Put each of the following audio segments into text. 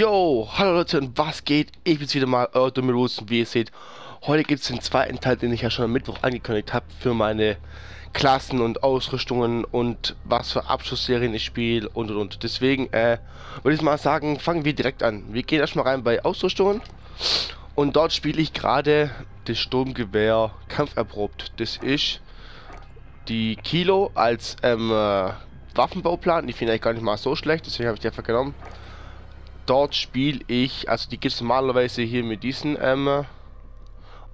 Yo, hallo Leute und was geht? Ich bin's wieder mal, euer DomeRules und wie ihr seht, heute gibt es den zweiten Teil, den ich ja schon am Mittwoch angekündigt habe für meine Klassen und Ausrüstungen und was für Abschlussserien ich spiele und. Deswegen würde ich mal sagen, fangen wir direkt an. Wir gehen erstmal rein bei Ausrüstungen und dort spiele ich gerade das Sturmgewehr Kampferprobt. Das ist die Kilo als Waffenbauplan, die finde ich gar nicht mal so schlecht, deswegen habe ich die einfach genommen. Dort spiele ich, also die gibt es normalerweise hier mit diesen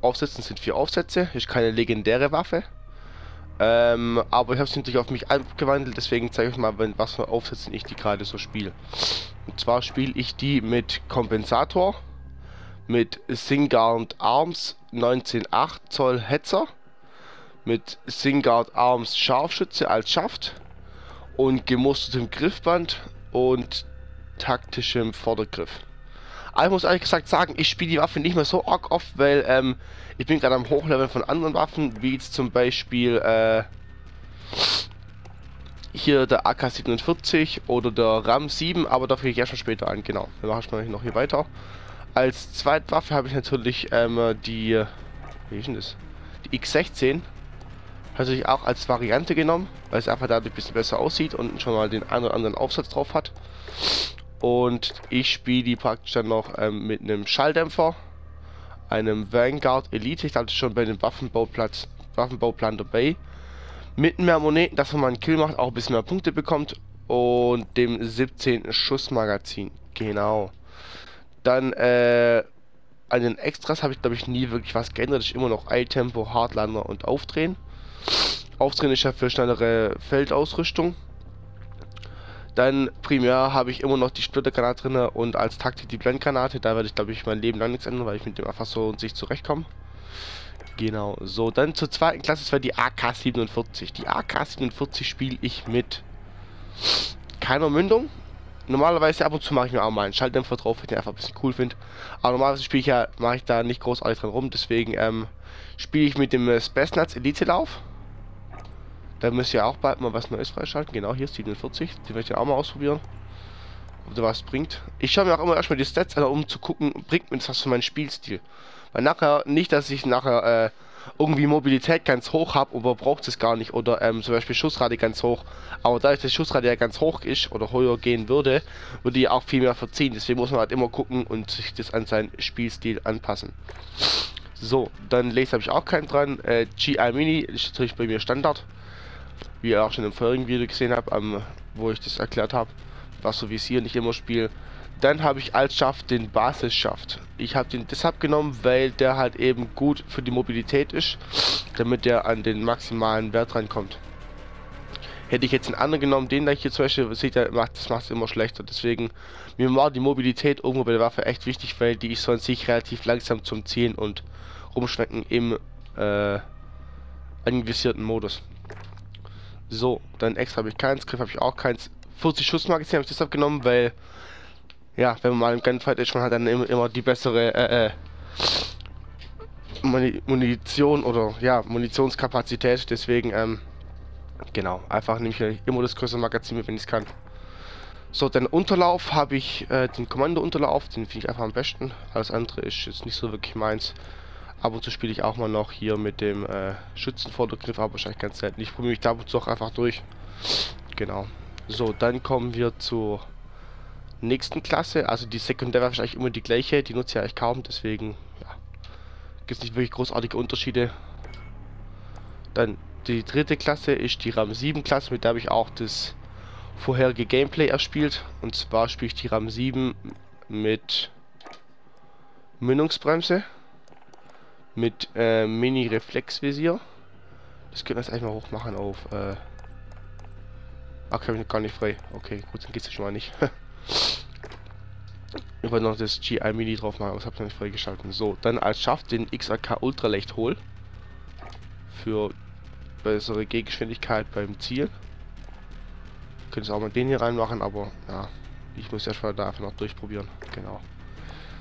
Aufsätzen, sind 4 Aufsätze, ist keine legendäre Waffe, aber ich habe es natürlich auf mich abgewandelt, deswegen zeige ich euch mal, was für Aufsätzen ich die gerade so spiele. Und zwar spiele ich die mit Kompensator, mit Singard Arms 19,8 Zoll Hetzer, mit Singard Arms Scharfschütze als Schaft und gemustertem Griffband und taktischem Vordergriff. Aber ich muss ehrlich gesagt sagen, ich spiele die Waffe nicht mehr so arg oft, weil ich bin gerade am Hochleveln von anderen Waffen, wie jetzt zum Beispiel hier der AK-47 oder der RAM-7, aber da fange ich ja schon später an, genau. Wir machen schon noch hier weiter. Als Zweitwaffe habe ich natürlich wie ist denn das? Die X-16. Also ich auch als Variante genommen, weil es einfach dadurch ein bisschen besser aussieht und schon mal den einen oder anderen Aufsatz drauf hat. Und ich spiele die praktisch dann noch mit einem Schalldämpfer, einem Vanguard Elite, ich glaube schon bei dem Waffenbauplan dabei, mit mehr Moneten, dass wenn man einen Kill macht, auch ein bisschen mehr Punkte bekommt, und dem 17. Schussmagazin, genau. Dann an den Extras habe ich glaube ich nie wirklich was geändert, das ist immer noch Eiltempo, Hardlander und Aufdrehen. Aufdrehen ist ja für schnellere Feldausrüstung. Dann primär habe ich immer noch die Splittergranate drin und als Taktik die Blendgranate. Da werde ich glaube ich mein Leben lang nichts ändern, weil ich mit dem einfach so und sich zurechtkomme. Genau, so. Dann zur zweiten Klasse, das wäre die AK-47. Die AK-47 spiele ich mit keiner Mündung. Normalerweise ab und zu mache ich mir auch mal einen Schalldämpfer drauf, wenn ich den einfach ein bisschen cool finde. Aber normalerweise spiele ich ja, mache ich da nicht großartig dran rum, deswegen spiele ich mit dem Spacenuts Elite-Lauf. Da müsst ihr auch bald mal was Neues freischalten. Genau, hier ist 47. Die werde ich ja auch mal ausprobieren, ob da was bringt. Ich schaue mir auch immer erstmal die Stats an, um zu gucken, bringt mir das was für meinen Spielstil. Weil nachher, nicht dass ich nachher irgendwie Mobilität ganz hoch habe, aber braucht es gar nicht. Oder zum Beispiel Schussrate ganz hoch. Aber dadurch, dass Schussrate ja ganz hoch ist oder höher gehen würde, würde ich auch viel mehr verziehen. Deswegen muss man halt immer gucken und sich das an seinen Spielstil anpassen. So, dann Laser habe ich auch keinen dran. GI-Mini ist natürlich bei mir Standard. Wie ihr auch schon im vorherigen Video gesehen habt, wo ich das erklärt habe, was so Visier nicht immer spiele. Dann habe ich als Schaft den Basisschaft. Ich habe den deshalb genommen, weil der halt eben gut für die Mobilität ist, damit der an den maximalen Wert rankommt. Hätte ich jetzt einen anderen genommen, den da hier zum Beispiel, seht ihr, das macht es immer schlechter. Deswegen, mir war die Mobilität irgendwo bei der Waffe echt wichtig, weil die ist so an sich relativ langsam zum Zielen und Rumschwenken im anvisierten Modus. So, dann extra habe ich keins, Griff habe ich auch keins. 40 Schussmagazin habe ich deshalb genommen, weil, ja, wenn man mal im Gunfight ist, man hat dann immer die bessere Munition oder, ja, Munitionskapazität. Deswegen, genau, einfach nehme ich immer das größere Magazin mit, wenn ich es kann. So, dann Unterlauf habe ich den Kommando-Unterlauf, den finde ich einfach am besten. Alles andere ist jetzt nicht so wirklich meins. Ab und zu spiele ich auch mal noch hier mit dem Schützenvordergriff, aber wahrscheinlich ganz selten. Ich probiere mich da ab und zu auch einfach durch. Genau. So, dann kommen wir zur nächsten Klasse. Also die Sekundärwaffe ist eigentlich immer die gleiche, die nutze ich eigentlich kaum, deswegen ja, gibt es nicht wirklich großartige Unterschiede. Dann die dritte Klasse ist die RAM-7-Klasse, mit der habe ich auch das vorherige Gameplay erspielt. Und zwar spiele ich die RAM-7 mit Mündungsbremse, mit Mini-Reflexvisier. Das können wir jetzt eigentlich mal hoch machen auf ach, habe ich gar nicht frei. Okay, gut, dann geht es ja schon mal nicht. Ich wollte noch das GI-Mini drauf machen, aber das habe ich noch nicht freigeschalten. So, dann als Schaft den XLK Ultraleicht hol. Für bessere Gehgeschwindigkeit beim Ziel. Könnt ihr auch mal den hier reinmachen, aber ja, ich muss erstmal da einfach noch durchprobieren. Genau.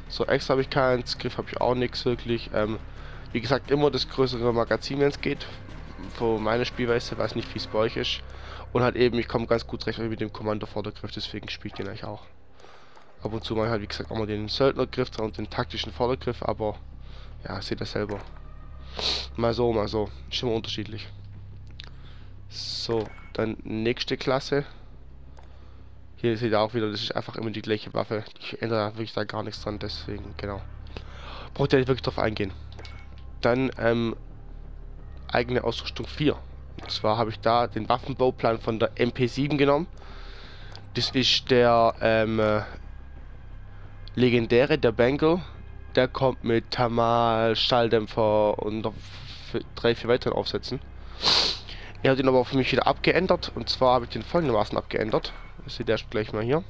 So, extra habe ich keins, Griff habe ich auch nichts wirklich. Wie gesagt, immer das größere Magazin, wenn es geht. Für meine Spielweise, weiß nicht, wie es bei euch ist. Und halt eben, ich komme ganz gut recht mit dem Kommando-Vordergriff, deswegen spiele ich den eigentlich auch. Ab und zu mal halt, wie gesagt, auch mal den Söldnergriff und den taktischen Vordergriff, aber ja, seht ihr selber. Mal so, ist immer unterschiedlich. So, dann nächste Klasse. Hier seht ihr auch wieder, das ist einfach immer die gleiche Waffe. Ich ändere wirklich da gar nichts dran, deswegen, genau. Braucht ihr nicht wirklich drauf eingehen. Dann, eigene Ausrüstung 4. Und zwar habe ich da den Waffenbauplan von der MP7 genommen. Das ist der legendäre, der Bengal. Der kommt mit Thermal, Schalldämpfer und noch 3, 4 weiteren Aufsätzen. Er hat ihn aber für mich wieder abgeändert. Und zwar habe ich den folgendermaßen abgeändert. Das seht ihr gleich mal hier.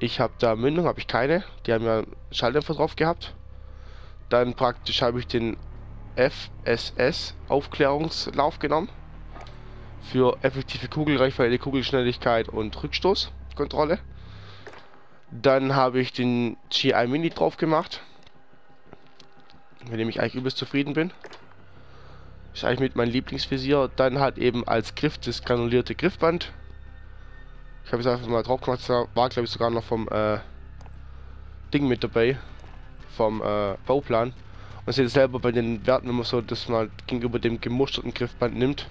Ich habe da Mündung, habe ich keine. Die haben ja Schalldämpfer drauf gehabt. Dann praktisch habe ich den FSS Aufklärungslauf genommen. Für effektive Kugelreichweite, Kugelschnelligkeit und Rückstoßkontrolle. Dann habe ich den GI-Mini drauf gemacht, mit dem ich eigentlich übelst zufrieden bin. Ist eigentlich mit meinem Lieblingsvisier. Dann halt eben als Griff das granulierte Griffband. Ich habe es einfach mal drauf gemacht. Das war, glaube ich, sogar noch vom Ding mit dabei, vom Bauplan. Man sieht es selber bei den Werten, wenn man so das mal gegenüber dem gemusterten Griffband nimmt.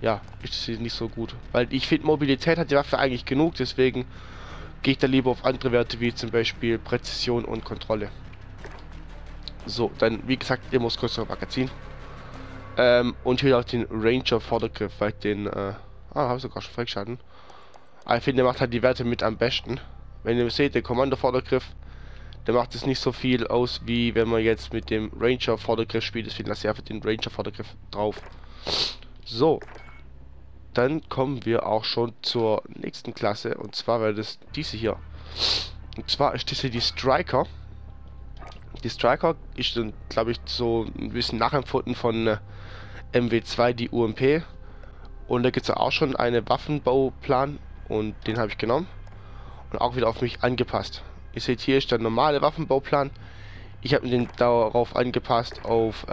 Ja, ist nicht so gut. Weil ich finde, Mobilität hat die Waffe eigentlich genug, deswegen gehe ich da lieber auf andere Werte wie zum Beispiel Präzision und Kontrolle. So, dann wie gesagt, ihr müsst größere Magazin. Und hier auch den Ranger Vordergriff, weil ich den, habe ich sogar schon freigeschalten. Aber ich finde, der macht halt die Werte mit am besten. Wenn ihr seht, der Kommando Vordergriff, der macht es nicht so viel aus, wie wenn man jetzt mit dem Ranger Vordergriff spielt. Deswegen lasse ich einfach den Ranger Vordergriff drauf. So, dann kommen wir auch schon zur nächsten Klasse, und zwar wäre das diese hier. Und zwar ist diese die Striker. Die Striker ist dann, glaube ich, so ein bisschen nachempfunden von MW2, die UMP. Und da gibt es ja auch schon einen Waffenbauplan und den habe ich genommen und auch wieder auf mich angepasst. Ihr seht, hier ist der normale Waffenbauplan. Ich habe den darauf angepasst auf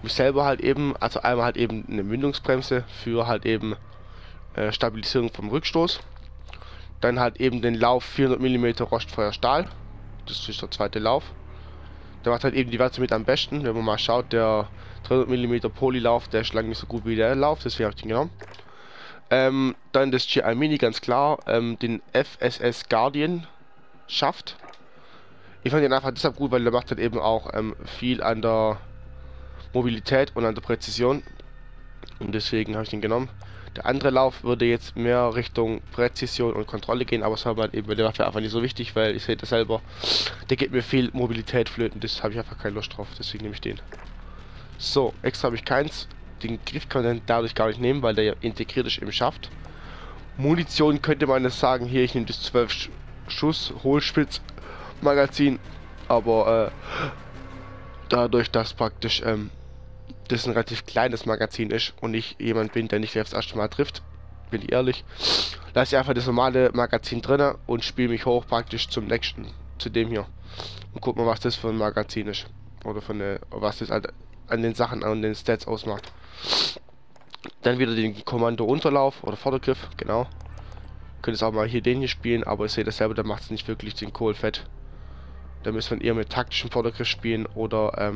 mich selber halt eben, also einmal halt eben eine Mündungsbremse für halt eben Stabilisierung vom Rückstoß. Dann halt eben den Lauf 400 mm Rostfeuer Stahl. Das ist der zweite Lauf. Der macht halt eben die Werte mit am besten. Wenn man mal schaut, der 300 mm Polylauf, der ist lange nicht so gut wie der Lauf, deswegen habe ich den genommen. Dann das GI Mini, ganz klar, den FSS Guardian schafft. Ich fand den einfach deshalb gut, weil der macht halt eben auch viel an der Mobilität und an der Präzision. Und deswegen habe ich den genommen. Der andere Lauf würde jetzt mehr Richtung Präzision und Kontrolle gehen, aber es war halt eben bei der Waffe einfach nicht so wichtig, weil ich sehe das selber, der gibt mir viel Mobilität flöten, das habe ich einfach keine Lust drauf, deswegen nehme ich den. So, extra habe ich keins. Den Griff kann man dadurch gar nicht nehmen, weil der ja integriert ist im Schaft. Munition könnte man das sagen, hier, ich nehme das 12 Schuss Hohlspitz Magazin, aber dadurch, dass praktisch das ein relativ kleines Magazin ist und ich jemand bin, der nicht selbst das erste Mal trifft, bin ich ehrlich, lasse ich einfach das normale Magazin drin und spiele mich hoch praktisch zum nächsten, zu dem hier. Und guck mal, was das für ein Magazin ist. Oder von der, was das an den Sachen, an den Stats ausmacht. Dann wieder den Kommando-Unterlauf oder Vordergriff, genau. Könnt es auch mal hier den hier spielen, aber ich sehe das selber, da macht es nicht wirklich den Kohlfett. Da müssen wir eher mit taktischem Vordergriff spielen oder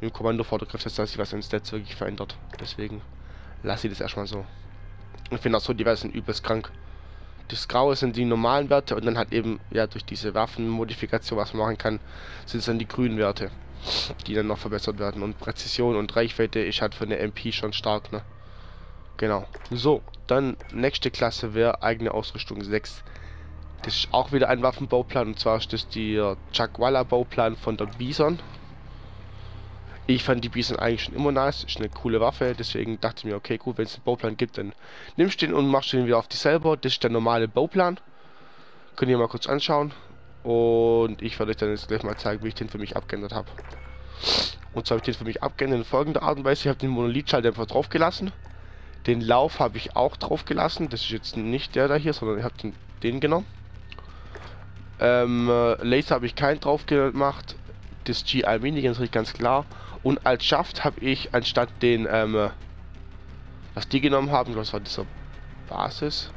mit dem Kommando-Vordergriff, dass sich was in Stats wirklich verändert. Deswegen lasse ich das erstmal so. Ich finde auch so, die Werte sind übelst krank. Das Graue sind die normalen Werte und dann hat eben, ja, durch diese Waffenmodifikation, was man machen kann, sind es dann die grünen Werte, die dann noch verbessert werden. Und Präzision und Reichweite ist halt von der MP schon stark, ne? Genau. So, dann nächste Klasse wäre eigene Ausrüstung 6. Das ist auch wieder ein Waffenbauplan, und zwar ist das der Chagwala-Bauplan von der Bison. Ich fand die Bison eigentlich schon immer nice, ist eine coole Waffe, deswegen dachte ich mir, okay, gut, wenn es einen Bauplan gibt, dann nimmst du den und machst den wieder auf dich selber. Das ist der normale Bauplan. Könnt ihr mal kurz anschauen. Und ich werde euch dann jetzt gleich mal zeigen, wie ich den für mich abgeändert habe. Und zwar habe ich den für mich abgeändert in folgender Art und Weise. Ich habe den Monolith-Schalldämpfer draufgelassen. Den Lauf habe ich auch draufgelassen. Das ist jetzt nicht der da hier, sondern ich habe den genommen. Laser habe ich keinen drauf gemacht. Das GI Mini natürlich ganz klar. Und als Schaft habe ich anstatt den, was die genommen haben, das war dieser Basis.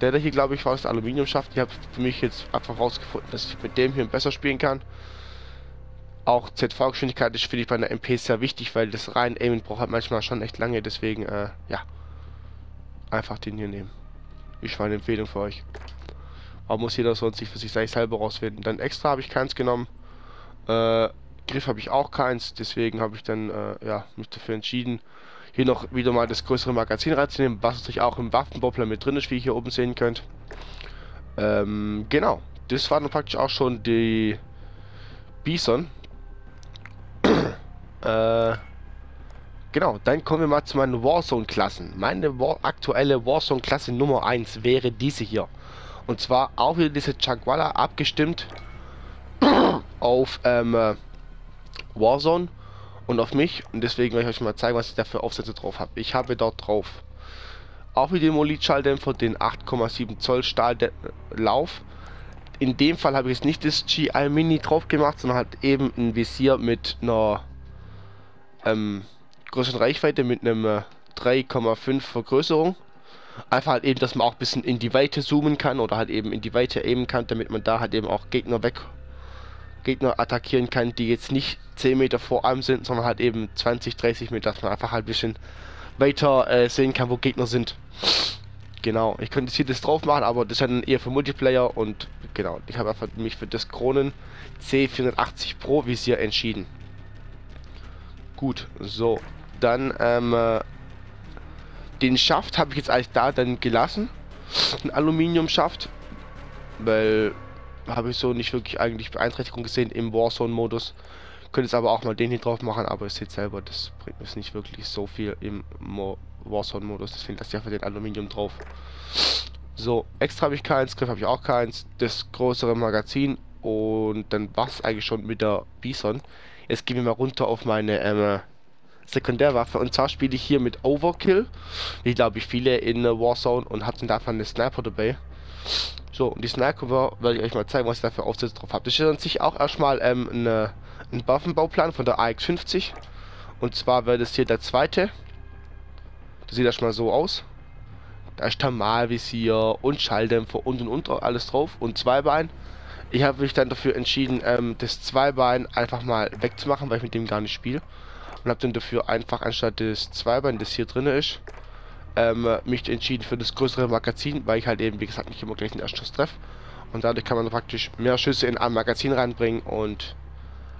Der hier, glaube ich, war aus Aluminiumschaft. Ich habe für mich jetzt einfach rausgefunden, dass ich mit dem hier besser spielen kann. Auch ZV-Geschwindigkeit ist, finde ich, bei einer MP sehr wichtig, weil das rein Aimen braucht halt manchmal schon echt lange. Deswegen, ja, einfach den hier nehmen. Ich war eine Empfehlung für euch. Aber muss jeder sonst sich für sich selber rausfinden. Dann extra habe ich keins genommen. Griff habe ich auch keins. Deswegen habe ich dann, ja, mich dafür entschieden, hier noch wieder mal das größere Magazin reinzunehmen, was natürlich auch im Waffenboppler mit drin ist, wie ihr hier oben sehen könnt. Genau, das war dann praktisch auch schon die Bison. Genau, dann kommen wir mal zu meinen Warzone-Klassen. Meine aktuelle Warzone-Klasse Nummer 1 wäre diese hier. Und zwar auch wieder diese Chagwala, abgestimmt auf Warzone. Und auf mich, und deswegen werde ich euch mal zeigen, was ich da für Aufsätze drauf habe. Ich habe dort drauf auch wieder den Monolith-Schalldämpfer, den 8,7 Zoll Stahllauf. In dem Fall habe ich jetzt nicht das GI-Mini drauf gemacht, sondern halt eben ein Visier mit einer größeren Reichweite, mit einem 3,5 Vergrößerung. Einfach halt eben, dass man auch ein bisschen in die Weite zoomen kann oder halt eben in die Weite aimen kann, damit man da halt eben auch Gegner attackieren kann, die jetzt nicht 10 Meter vor einem sind, sondern halt eben 20, 30 Meter, dass man einfach halt ein bisschen weiter sehen kann, wo Gegner sind. Genau, ich könnte jetzt hier das drauf machen, aber das ist dann eher für Multiplayer und genau, ich habe einfach mich für das Kronen C480 Pro Visier entschieden. Gut, so, dann den Schaft habe ich jetzt eigentlich da dann gelassen, einen Aluminiumschaft, weil habe ich so nicht wirklich eigentlich Beeinträchtigung gesehen im Warzone-Modus. Könnte es aber auch mal den hier drauf machen, aber ihr seht selber, das bringt uns nicht wirklich so viel im Warzone-Modus. Deswegen lasse ich einfach den Aluminium drauf. So, extra habe ich keins, Griff habe ich auch keins, das größere Magazin und dann war es eigentlich schon mit der Bison. Jetzt gehen wir mal runter auf meine Sekundärwaffe und zwar spiele ich hier mit Overkill, wie glaube ich viele in Warzone, und habe dann davon eine Sniper dabei. So, und die Sniper werde ich euch mal zeigen, was ich da für Aufsätze drauf habe. Das ist an sich auch erstmal ein Waffenbauplan von der AX50. Und zwar wäre das hier der zweite. Das sieht erstmal so aus. Da ist Thermalvisier und Schalldämpfer und alles drauf. Und Zweibein. Ich habe mich dann dafür entschieden, das Zweibein einfach mal wegzumachen, weil ich mit dem gar nicht spiele. Und habe dann dafür einfach anstatt des Zweibein, das hier drin ist, mich entschieden für das größere Magazin, weil ich halt eben, wie gesagt, nicht immer gleich den ersten Schuss treffe. Und dadurch kann man praktisch mehr Schüsse in ein Magazin reinbringen und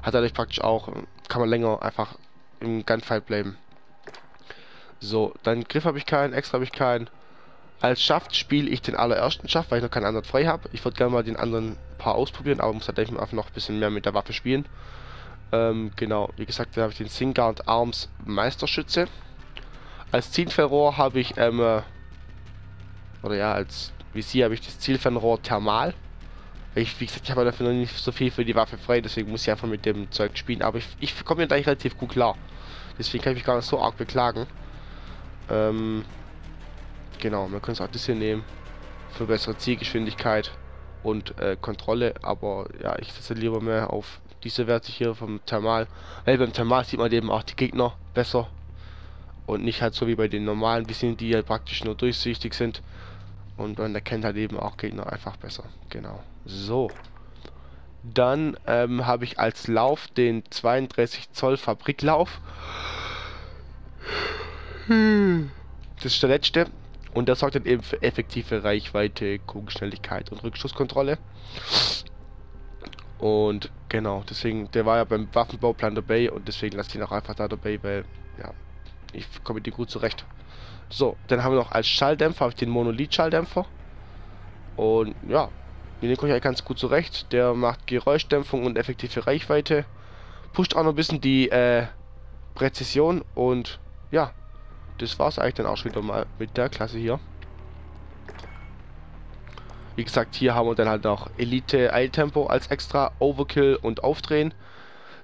hat dadurch praktisch auch, kann man länger einfach im Gunfight bleiben. So, dann Griff habe ich keinen, extra habe ich keinen. Als Schaft spiele ich den allerersten Schaft, weil ich noch keinen anderen frei habe. Ich würde gerne mal den anderen Paar ausprobieren, aber muss halt einfach noch ein bisschen mehr mit der Waffe spielen. Genau, wie gesagt, dann habe ich den Singard Arms Meisterschütze. Als Zielfernrohr habe ich, oder ja, als Visier habe ich das Zielfernrohr thermal. Ich, wie gesagt, ich habe dafür noch nicht so viel für die Waffe frei, deswegen muss ich einfach mit dem Zeug spielen. Aber ich komme mir da eigentlich relativ gut klar. Deswegen kann ich mich gar nicht so arg beklagen. Genau, man könnte auch das hier nehmen. Für bessere Zielgeschwindigkeit und Kontrolle. Aber ja, ich setze lieber mehr auf diese Werte hier vom Thermal. Weil beim Thermal sieht man eben auch die Gegner besser. Und nicht halt so wie bei den normalen Visieren, die halt praktisch nur durchsichtig sind. Und man erkennt halt eben auch Gegner einfach besser. Genau. So. Dann habe ich als Lauf den 32 Zoll Fabriklauf. Das ist der letzte. Und das sorgt dann eben für effektive Reichweite, Kugelschnelligkeit und Rückschusskontrolle. Und genau, deswegen, der war ja beim Waffenbauplan dabei und deswegen lasse ich ihn auch einfach da dabei, weil, ja, ich komme mit dir gut zurecht. So, dann haben wir noch als Schalldämpfer habe ich den Monolith-Schalldämpfer. Und ja, den komme ich ganz gut zurecht. Der macht Geräuschdämpfung und effektive Reichweite. Pusht auch noch ein bisschen die Präzision. Und ja, das war es eigentlich dann auch schon wieder mal mit der Klasse hier. Wie gesagt, hier haben wir dann halt noch Elite Eiltempo als extra, Overkill und Aufdrehen.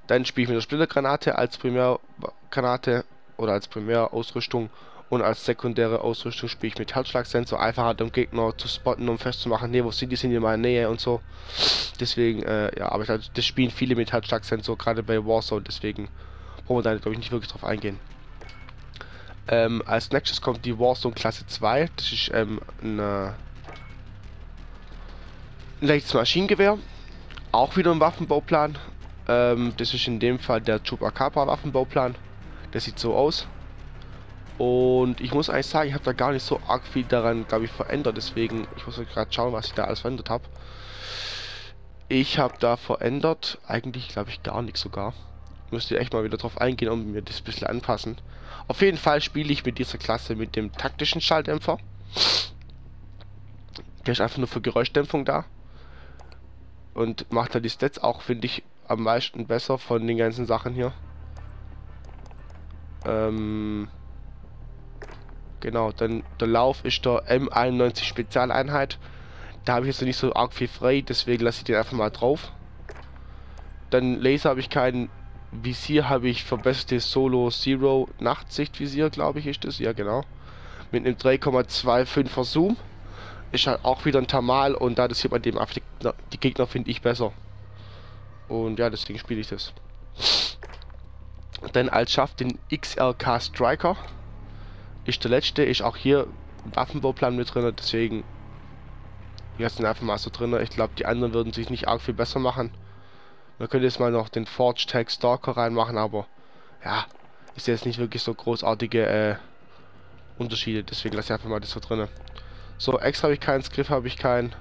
Dann spiele ich mit der Splittergranate als Primärgranate. Oder als primäre Ausrüstung und als sekundäre Ausrüstung spiele ich mit Herzschlagsensor, einfach halt um Gegner zu spotten, um festzumachen, ne, wo sind die, sind in meiner Nähe und so. Deswegen, ja, aber ich glaube, das spielen viele mit Herzschlagsensor, gerade bei Warzone, deswegen brauchen wir da, glaube ich, nicht wirklich drauf eingehen. Als nächstes kommt die Warzone Klasse 2, das ist ein leichtes Maschinengewehr, auch wieder ein Waffenbauplan. Das ist in dem Fall der Chupacabra Waffenbauplan. Das sieht so aus. Und ich muss eigentlich sagen, ich habe da gar nicht so arg viel daran, glaube ich, verändert. Deswegen, ich muss gerade schauen, was ich da alles verändert habe. Ich habe da verändert, eigentlich glaube ich gar nichts sogar. Müsste echt mal wieder drauf eingehen und mir das ein bisschen anpassen. Auf jeden Fall spiele ich mit dieser Klasse mit dem taktischen Schalldämpfer. Der ist einfach nur für Geräuschdämpfung da. Und macht da die Stats auch, finde ich, am meisten besser von den ganzen Sachen hier. Genau, dann der Lauf ist der M91 Spezialeinheit. Da habe ich jetzt noch nicht so arg viel frei, deswegen lasse ich den einfach mal drauf. Dann Laser habe ich keinen. Visier habe ich verbessertes Solozero Nachtsichtvisier, glaube ich, ist das. Ja, genau. Mit einem 3,25er Zoom. Ist halt auch wieder ein Thermal und da das hier bei dem Affekt die Gegner finde ich besser. Und ja, deswegen spiele ich das. Dann als Schaft den XLK Striker. Ist der letzte, ist auch hier ein Waffenbauplan mit drin, deswegen jetzt sind einfach mal so drin. Ich glaube, die anderen würden sich nicht arg viel besser machen. Man könnte jetzt mal noch den Forge Tag Stalker reinmachen, aber ja, ist jetzt nicht wirklich so großartige Unterschiede, deswegen lasse ich einfach mal das so drin. So, Ex habe ich keinen, Griff habe ich keinen.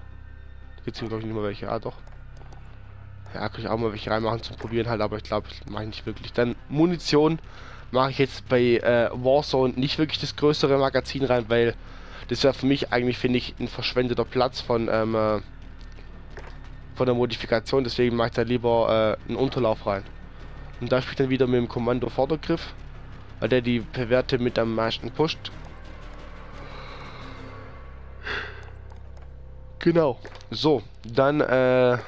Gibt es glaube ich nicht mehr welche, ah doch. Ja, kann ich auch mal welche reinmachen zum Probieren halt, aber ich glaube, ich mache nicht wirklich. Dann Munition mache ich jetzt bei Warzone nicht wirklich das größere Magazin rein, weil das wäre für mich eigentlich, finde ich, ein verschwendeter Platz von der Modifikation. Deswegen mache ich da lieber einen Unterlauf rein. Und da spiele ich dann wieder mit dem Kommando Vordergriff, weil der die Werte mit am meisten pusht. Genau. So, dann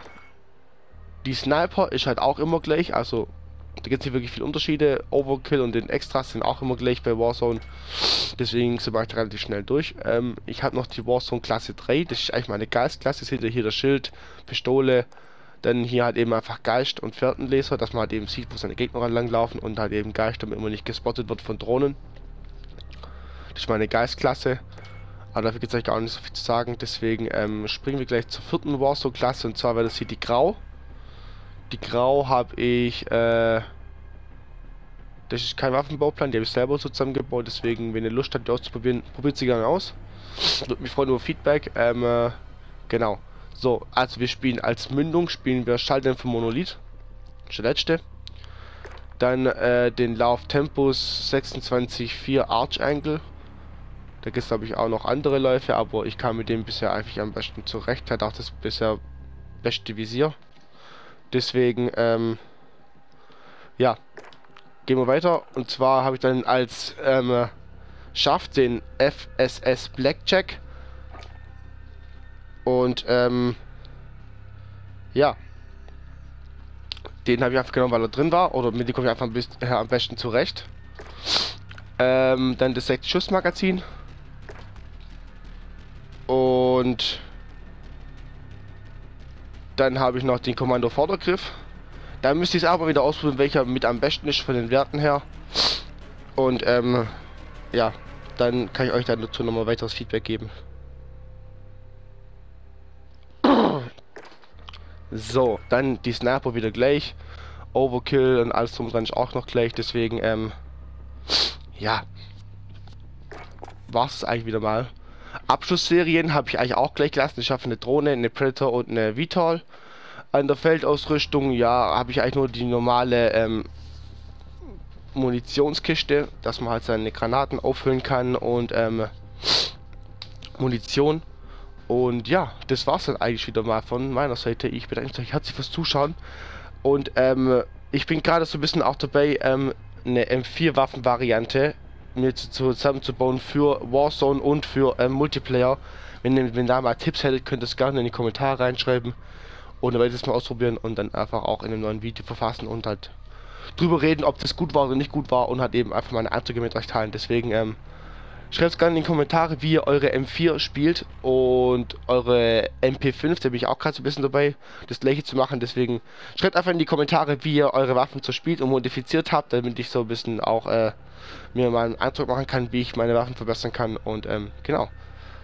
die Sniper ist halt auch immer gleich, also da gibt es nicht wirklich viele Unterschiede. Overkill und den Extras sind auch immer gleich bei Warzone. Deswegen sind wir relativ schnell durch. Ich habe noch die Warzone Klasse 3. Das ist eigentlich meine Geistklasse. Seht ihr hier das Schild, Pistole. Dann hier halt eben einfach Geist und Fährtenleser, dass man halt eben sieht, wo seine Gegner langlaufen. Und halt eben Geist, damit man nicht gespottet wird von Drohnen. Das ist meine Geistklasse. Aber dafür gibt es eigentlich gar nicht so viel zu sagen. Deswegen springen wir gleich zur vierten Warzone Klasse. Und zwar wäre das hier die Grau. Die Grau habe ich, das ist kein Waffenbauplan, die habe ich selber so zusammengebaut, deswegen, wenn ihr Lust habt, die auszuprobieren, probiert sie gerne aus. Würde mich freuen über Feedback, genau. So, also wir spielen als Mündung, spielen wir Schalldämpfer Monolith, das ist der letzte. Dann den Lauf Tempus 26.4 Archangel. Da gibt es, glaube ich, auch noch andere Läufe, aber ich kam mit dem bisher eigentlich am besten zurecht, hat auch das bisher beste Visier. Deswegen, ja, gehen wir weiter. Und zwar habe ich dann als Schaft den FSS Blackjack. Und, ja, den habe ich einfach genommen, weil er drin war. Oder mit dem komme ich einfach am besten zurecht. Dann das 6-Schuss-Magazin. Und dann habe ich noch den Kommando Vordergriff. Da müsste ich es aber wieder ausprobieren, welcher mit am besten ist von den Werten her. Und ja, dann kann ich euch dann dazu nochmal weiteres Feedback geben. So, dann die Sniper wieder gleich. Overkill und alles drum dran ist auch noch gleich. Deswegen, ja, war es eigentlich wieder mal. Abschussserien habe ich eigentlich auch gleich gelassen. Ich habe eine Drohne, eine Predator und eine Vital. An der Feldausrüstung, ja, habe ich eigentlich nur die normale Munitionskiste, dass man halt seine Granaten auffüllen kann und Munition. Und ja, das war's dann eigentlich wieder mal von meiner Seite. Ich bedanke mich herzlich fürs Zuschauen. Und ich bin gerade so ein bisschen auch dabei, eine M4-Waffenvariante mir zusammenzubauen für Warzone und für Multiplayer. Wenn ihr da mal Tipps hättet, könnt ihr es gerne in die Kommentare reinschreiben. Und dann werde ich es mal ausprobieren und dann einfach auch in einem neuen Video verfassen und halt drüber reden, ob das gut war oder nicht gut war und halt eben einfach meine Eindrücke mit euch teilen. Deswegen schreibt es gerne in die Kommentare, wie ihr eure M4 spielt und eure MP5, da bin ich auch gerade so ein bisschen dabei, das gleiche zu machen. Deswegen schreibt einfach in die Kommentare, wie ihr eure Waffen so spielt und modifiziert habt, damit ich so ein bisschen auch mir mal einen Eindruck machen kann, wie ich meine Waffen verbessern kann. Und genau,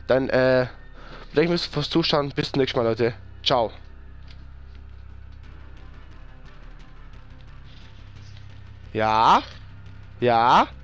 dann bedanke ich mich fürs Zuschauen. Bis zum nächsten Mal, Leute. Ciao. Ja. Ja.